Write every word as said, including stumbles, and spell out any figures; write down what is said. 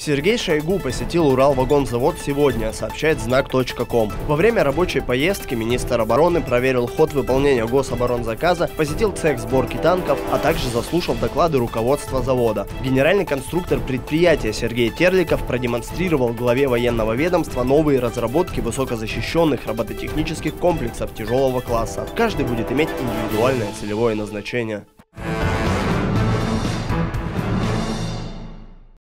Сергей Шойгу посетил Уралвагонзавод сегодня, сообщает знак точка ком. Во время рабочей поездки министр обороны проверил ход выполнения гособоронзаказа, посетил цех сборки танков, а также заслушал доклады руководства завода. Генеральный конструктор предприятия Сергей Терликов продемонстрировал главе военного ведомства новые разработки высокозащищенных робототехнических комплексов тяжелого класса. Каждый будет иметь индивидуальное целевое назначение.